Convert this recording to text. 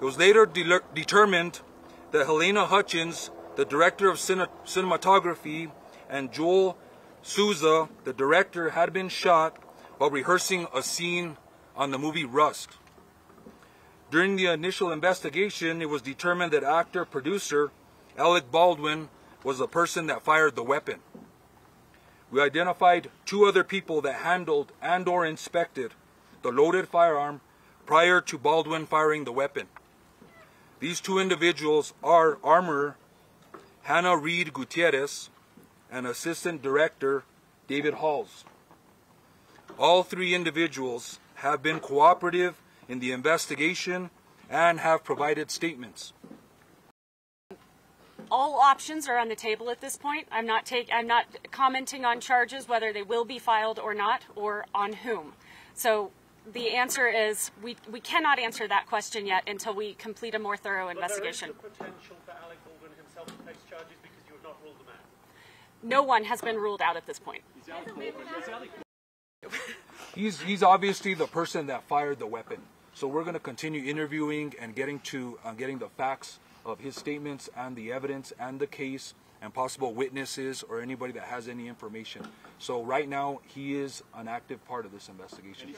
It was later determined that Helena Hutchins, the director of cinematography, and Joel Souza, the director, had been shot while rehearsing a scene on the movie Rust. During the initial investigation, it was determined that actor-producer Alec Baldwin was the person that fired the weapon. We identified two other people that handled and/or inspected the loaded firearm prior to Baldwin firing the weapon. These two individuals are armorer Hannah Reed Gutierrez and assistant director David Halls. All three individuals have been cooperative in the investigation and have provided statements. All options are on the table at this point. I'm not commenting on charges, whether they will be filed or not, or on whom. So the answer is we cannot answer that question yet until we complete a more thorough investigation. But there is the potential for Alec Baldwin himself to face charges because you have not ruled them out. No one has been ruled out at this point. He's obviously the person that fired the weapon. So we're going to continue interviewing and getting the facts of his statements and the evidence and the case and possible witnesses or anybody that has any information. So right now, he is an active part of this investigation.